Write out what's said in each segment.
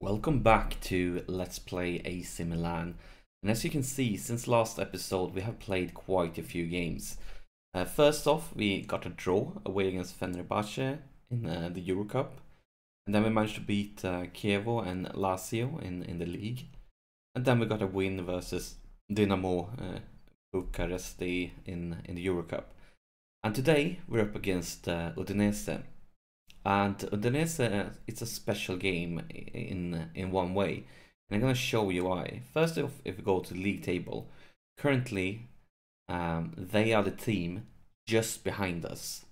Welcome back to Let's Play AC Milan, and as you can see, since last episode we have played quite a few games. First off, we got a draw away against Fenerbahce in the Euro Cup, and then we managed to beat Kievo and Lazio in the league, and then we got a win versus Dinamo Bucaresti in the Euro Cup. And today we're up against Udinese. And Udinese, it's a special game in one way, and I'm going to show you why. First off, if we go to the league table, currently they are the team just behind us,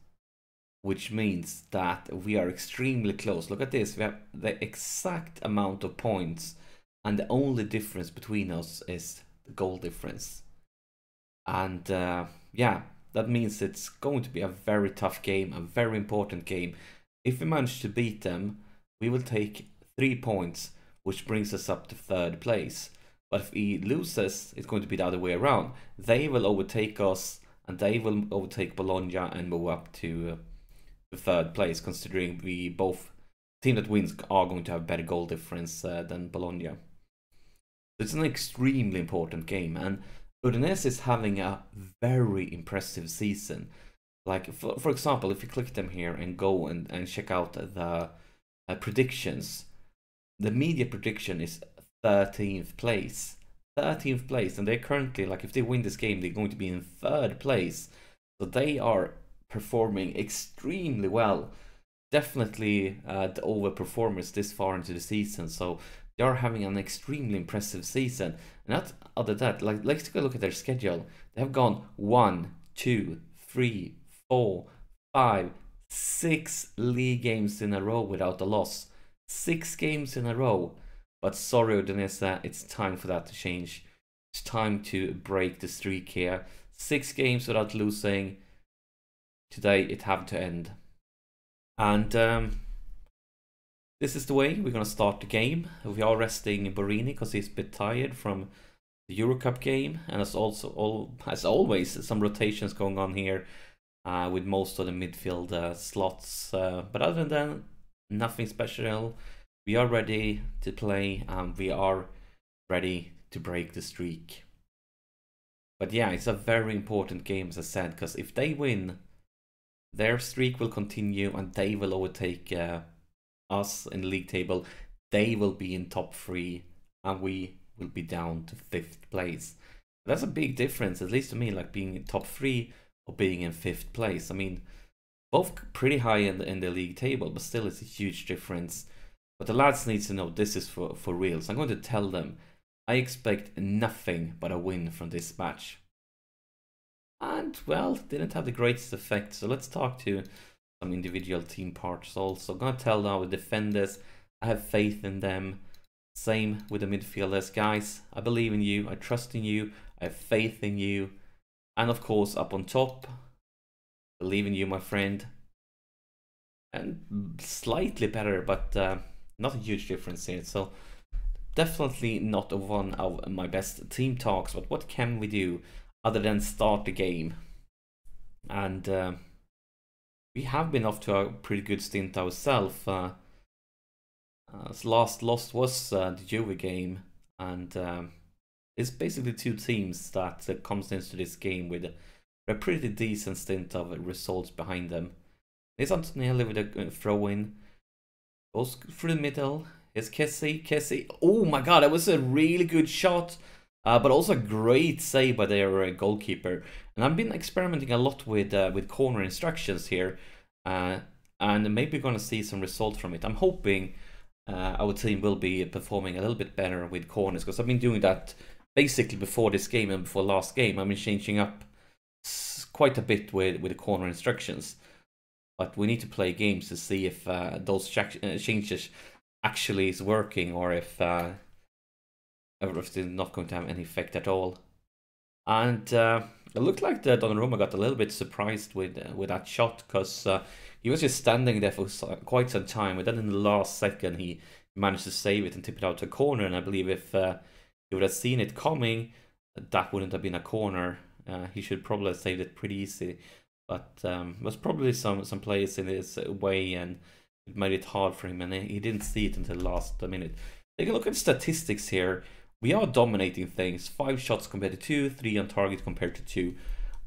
which means that we are extremely close. Look at this, we have the exact amount of points, and the only difference between us is the goal difference. And yeah, that means it's going to be a very tough game, a very important game. If we manage to beat them, we will take 3 points, which brings us up to 3rd place. But if we lose us, it's going to be the other way around. They will overtake us, and they will overtake Bologna and move up to the 3rd place, considering we both, the team that wins are going to have better goal difference than Bologna. It's an extremely important game, and Udinese is having a very impressive season. Like, for example, if you click them here and go and check out the predictions, the media prediction is 13th place. 13th place, and they're currently, like, if they win this game, they're going to be in 3rd place. So they are performing extremely well. Definitely the overperformers this far into the season. So they are having an extremely impressive season. And not other than that, like, let's take a look at their schedule. They have gone 1, 2, 3, 4, 5, 6 league games in a row without a loss. 6 games in a row. But sorry, Udinese, it's time for that to change. It's time to break the streak here. 6 games without losing. Today it had to end. And this is the way we're going to start the game. We are resting Borini because he's a bit tired from the Euro Cup game, and as also as always, some rotations going on here with most of the midfield slots. But other than that, nothing special. We are ready to play, and we are ready to break the streak. But yeah, it's a very important game, as I said, because if they win, their streak will continue, and they will overtake us in the league table. They will be in top 3, and we will be down to 5th place. That's a big difference, at least to me, like being in top 3 or being in 5th place. I mean, both pretty high in the league table, but still it's a huge difference. But the lads need to know this is for real, so I'm going to tell them I expect nothing but a win from this match. And, well, didn't have the greatest effect, so let's talk to some individual team parts also. I'm going to tell our defenders I have faith in them. Same with the midfielders. Guys, I believe in you, I trust in you, I have faith in you. And of course, up on top, believe in you, my friend. And slightly better, but not a huge difference here. So definitely not one of my best team talks, but what can we do other than start the game? And we have been off to a pretty good stint ourselves. His last loss was the Juve game, and it's basically 2 teams that comes into this game with a pretty decent stint of results behind them. It's Antonelli with a throw-in, goes through the middle. It's Kessie, oh my god, that was a really good shot, but also a great save by their goalkeeper. And I've been experimenting a lot with corner instructions here, and maybe we're going to see some results from it. I'm hoping our team will be performing a little bit better with corners, because I've been doing that basically before this game and before last game. I've been changing up quite a bit with the corner instructions, but we need to play games to see if those changes actually is working, or if they're not going to have any effect at all. And it looked like the Donnarumma got a little bit surprised with that shot, because he was just standing there for quite some time, and then in the last second he managed to save it and tip it out to a corner. And I believe if he would have seen it coming, that wouldn't have been a corner. He should probably have saved it pretty easy, but was probably some players in his way, and it made it hard for him, and he didn't see it until the last minute. Take a look at the statistics here. We are dominating things. 5 shots compared to 2, 3 on target compared to 2.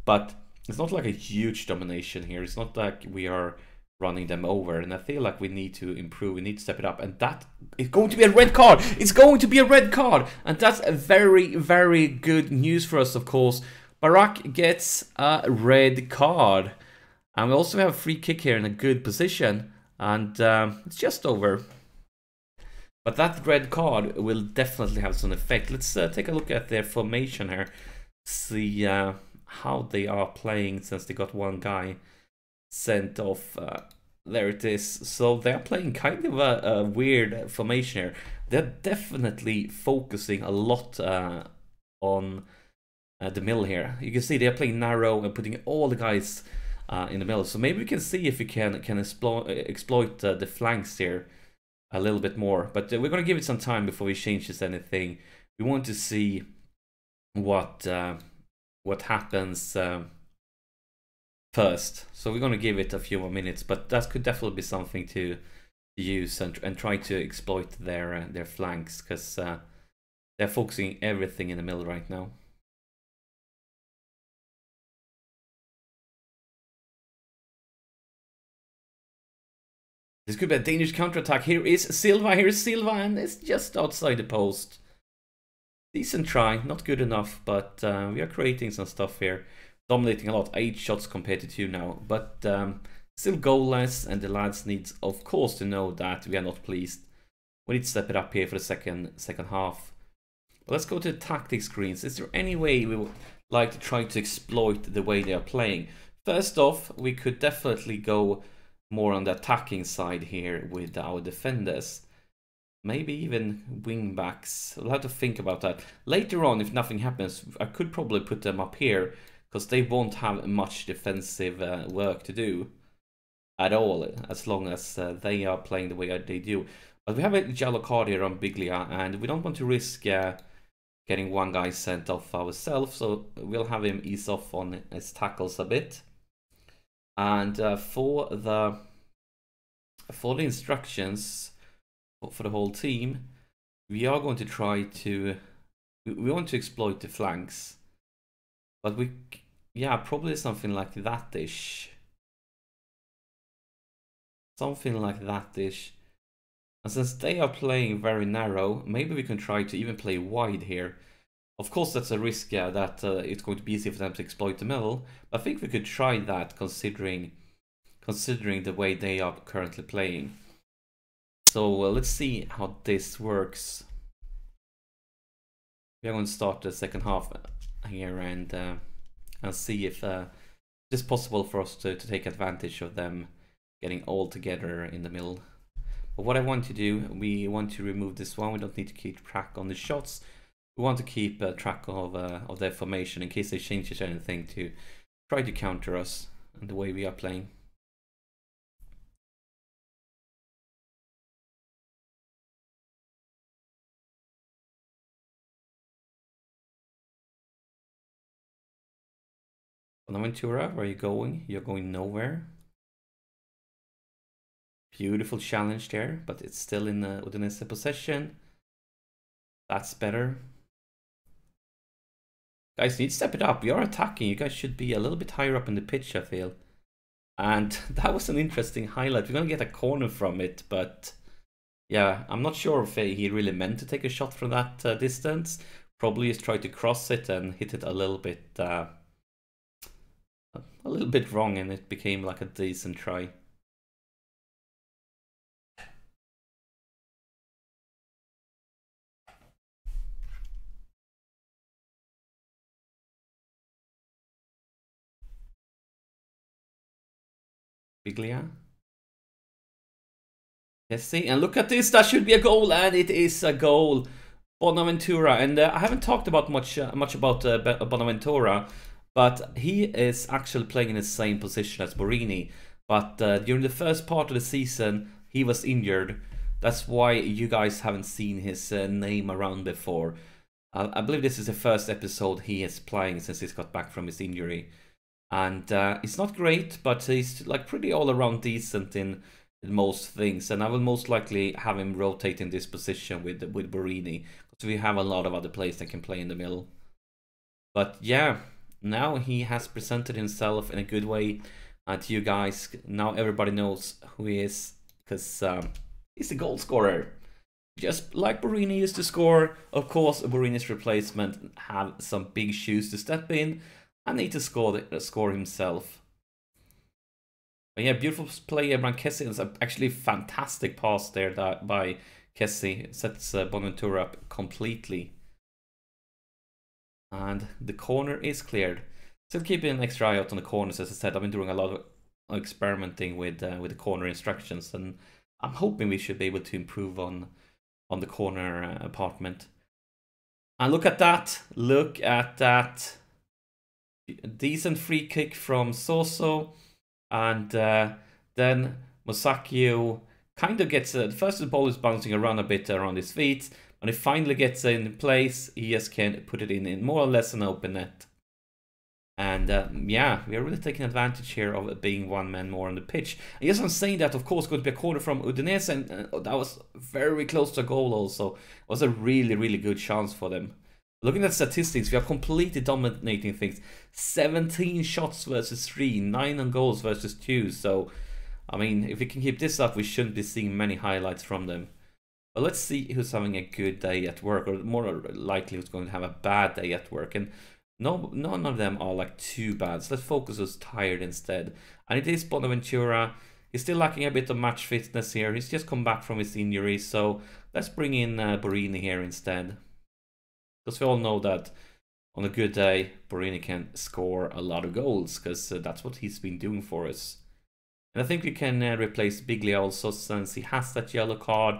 But it's not like a huge domination here. It's not like we are running them over, and I feel like we need to improve, we need to step it up, and that is going to be a red card. It's going to be a red card, and that's a very, very good news for us, of course. Barack gets a red card, and we also have a free kick here in a good position, and it's just over. But that red card will definitely have some effect. Let's take a look at their formation here, see how they are playing since they got one guy sent off. There it is. So they're playing kind of a weird formation here. They're definitely focusing a lot on the middle here. You can see they're playing narrow and putting all the guys in the middle. So maybe we can see if we can exploit the flanks here a little bit more. But we're going to give it some time before we change this anything. We want to see what happens first, so we're going to give it a few more minutes, but that could definitely be something to use and try to exploit their flanks, because they're focusing everything in the middle right now. This could be a Danish counterattack. Here is Silva, and it's just outside the post. Decent try, not good enough, but we are creating some stuff here. Dominating a lot, 8 shots compared to 2 now, but still goalless, and the lads needs, of course, to know that we are not pleased. We need to step it up here for the second half. But let's go to the tactic screens. Is there any way we would like to try to exploit the way they are playing? First off, we could definitely go more on the attacking side here with our defenders. Maybe even wing backs. We'll have to think about that. Later on, if nothing happens, I could probably put them up here, because they won't have much defensive work to do at all, as long as they are playing the way they do. But we have a yellow card here on Biglia, and we don't want to risk getting one guy sent off ourselves, so we'll have him ease off on his tackles a bit. And for the instructions for the whole team, we are going to try to... we want to exploit the flanks. But we, yeah, probably something like that-ish. And since they are playing very narrow, maybe we can try to even play wide here. Of course, that's a risk, yeah, that it's going to be easy for them to exploit the middle. But I think we could try that, considering the way they are currently playing. So let's see how this works. We are going to start the second half here and see if it's possible for us to take advantage of them getting all together in the middle. But what I want to do, we want to remove this one. We don't need to keep track on the shots. We want to keep track of their formation in case they change anything to try to counter us and the way we are playing. Bonaventura, where are you going? You're going nowhere. Beautiful challenge there, but it's still in the Udinese possession. That's better. Guys, you need to step it up. We are attacking. You guys should be a little bit higher up in the pitch, I feel. And that was an interesting highlight. We're going to get a corner from it, but yeah, I'm not sure if he really meant to take a shot from that distance. Probably just tried to cross it and hit it a little bit wrong, and it became like a decent try. Biglia. Kessie, and look at this, that should be a goal, and it is a goal. Bonaventura, and I haven't talked about much about Bonaventura, but he is actually playing in the same position as Borini. But during the first part of the season, he was injured. That's why you guys haven't seen his name around before. I believe this is the first episode he is playing since he's got back from his injury. And it's not great, but he's like pretty all around decent in most things, and I will most likely have him rotate in this position with Borini, because we have a lot of other players that can play in the middle. But yeah, now he has presented himself in a good way to you guys. Now everybody knows who he is, because he's a goal scorer. Just like Borini used to score, of course, Borini's replacement had some big shoes to step in and need to score himself. But yeah, beautiful play around Kessie. It's actually a fantastic pass there that by Kessie. It sets Bonaventura up completely. And the corner is cleared. Still keeping an extra eye out on the corners, as I said. I've been doing a lot of experimenting with the corner instructions, and I'm hoping we should be able to improve on the corner apartment. And look at that! Look at that! Decent free kick from Suso, and then Musakio kind of gets it. First the ball is bouncing around a bit around his feet, and it finally gets in place. He just can put it in more or less an open net. And yeah, we are really taking advantage here of being one man more on the pitch. And yes, I'm saying that, of course, going to be a corner from Udinese, and that was very close to a goal also. It was a really, really good chance for them. Looking at statistics, we are completely dominating things. 17 shots versus 3, 9 on goals versus 2. So, I mean, if we can keep this up, we shouldn't be seeing many highlights from them. But let's see who's having a good day at work, or more likely who's going to have a bad day at work. And no, none of them are like too bad, so let's focus who's tired instead. And it is Bonaventura. He's still lacking a bit of match fitness here. He's just come back from his injury, so let's bring in Borini here instead. Because we all know that on a good day, Borini can score a lot of goals, because that's what he's been doing for us. And I think we can replace Biglia also, since he has that yellow card.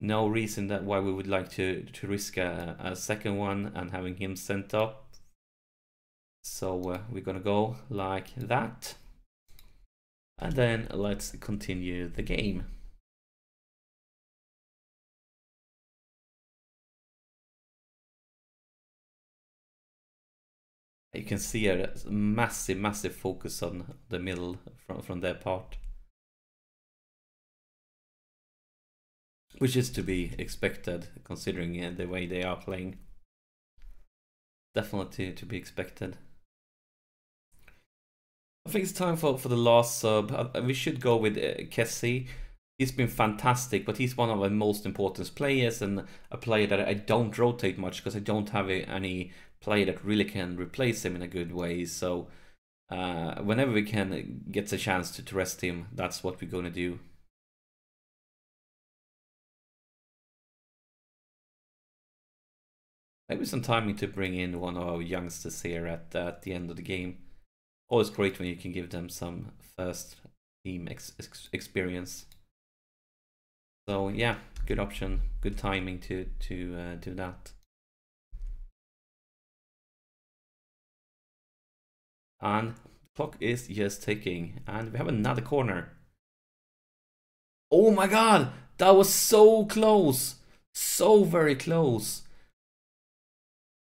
No reason that why we would like to risk a second one and having him sent up. So we're gonna go like that, and then let's continue the game. You can see a massive focus on the middle from their part, which is to be expected considering the way they are playing. Definitely to be expected. I think it's time for the last sub. We should go with Kessie. He's been fantastic, but he's one of my most important players, and a player that I don't rotate much because I don't have any player that really can replace him in a good way. So whenever we can get a chance to rest him, that's what we're going to do. Maybe some timing to bring in one of our youngsters here at the end of the game. Always great when you can give them some first team experience. So yeah, good option, good timing to do that. And the clock is just ticking, and we have another corner. Oh my god, that was so close, so very close.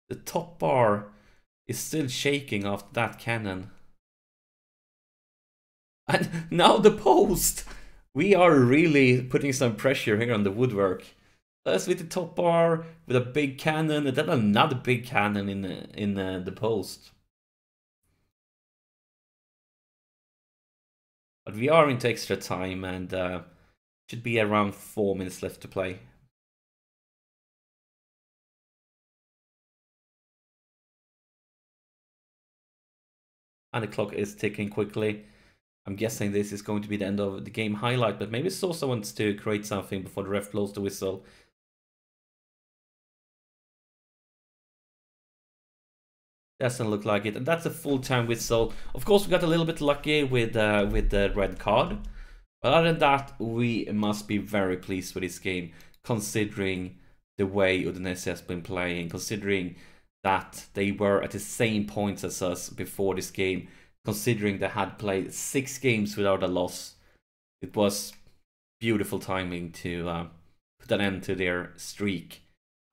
The top bar is still shaking after that cannon. And now the post! We are really putting some pressure here on the woodwork. First with the top bar, with a big cannon, and then another big cannon in the post. But we are into extra time, and should be around 4 minutes left to play. And the clock is ticking quickly. I'm guessing this is going to be the end of the game highlight, but maybe Sosa wants to create something before the ref blows the whistle. Doesn't look like it, and that's a full-time whistle. Of course, we got a little bit lucky with the red card, but other than that, we must be very pleased with this game, considering the way Udinese has been playing, considering that they were at the same points as us before this game, considering they had played 6 games without a loss. It was beautiful timing to put an end to their streak,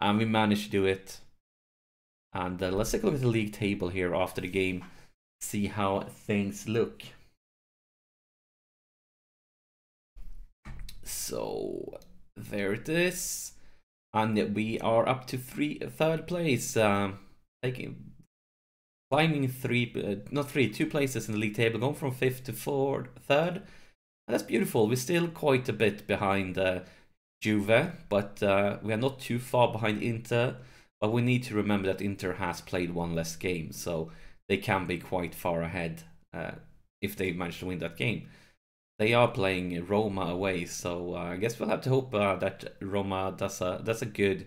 and we managed to do it. And let's take a look at the league table here after the game, see how things look. So there it is. And we are up to third place, climbing two places in the league table, going from 5th to 4th, 3rd. And that's beautiful. We're still quite a bit behind Juve, but we are not too far behind Inter. But we need to remember that Inter has played one less game, so they can be quite far ahead if they manage to win that game. They are playing Roma away, so I guess we'll have to hope that Roma does a good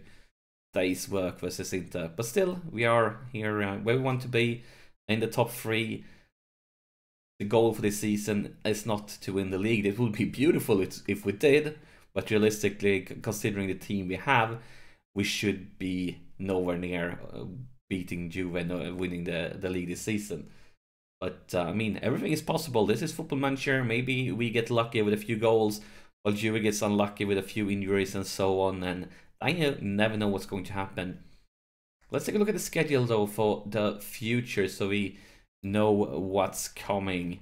day's work versus Inter. But still, we are here where we want to be, in the top three. The goal for this season is not to win the league. It would be beautiful if we did, but realistically, considering the team we have, we should be nowhere near beating Juve and winning the league this season. But I mean, everything is possible. This is Football Manager. Maybe we get lucky with a few goals, while Juve gets unlucky with a few injuries and so on. And I never know what's going to happen. Let's take a look at the schedule though for the future, so we know what's coming.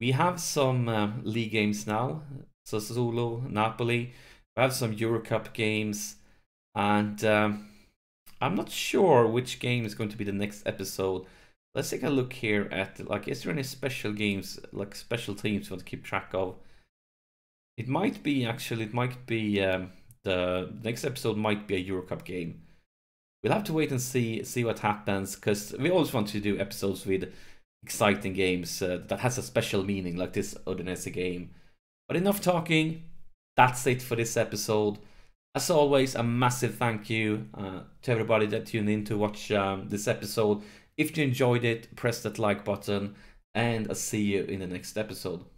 We have some league games now. Sassuolo, Napoli. We have some Euro Cup games, and I'm not sure which game is going to be the next episode. Let's take a look here at, like, is there any special games, like special teams you want to keep track of? It might be, actually, it might be, the next episode might be a Euro Cup game. We'll have to wait and see what happens, because we always want to do episodes with exciting games that has a special meaning, like this Udinese game. But enough talking, that's it for this episode. As always, a massive thank you to everybody that tuned in to watch this episode. If you enjoyed it, press that like button, and I'll see you in the next episode.